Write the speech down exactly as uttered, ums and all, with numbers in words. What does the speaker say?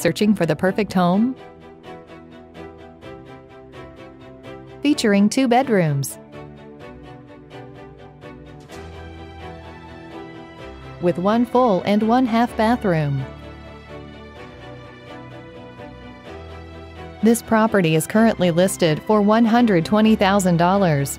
Searching for the perfect home? Featuring two bedrooms. With one full and one half bathroom. This property is currently listed for one hundred twenty thousand dollars.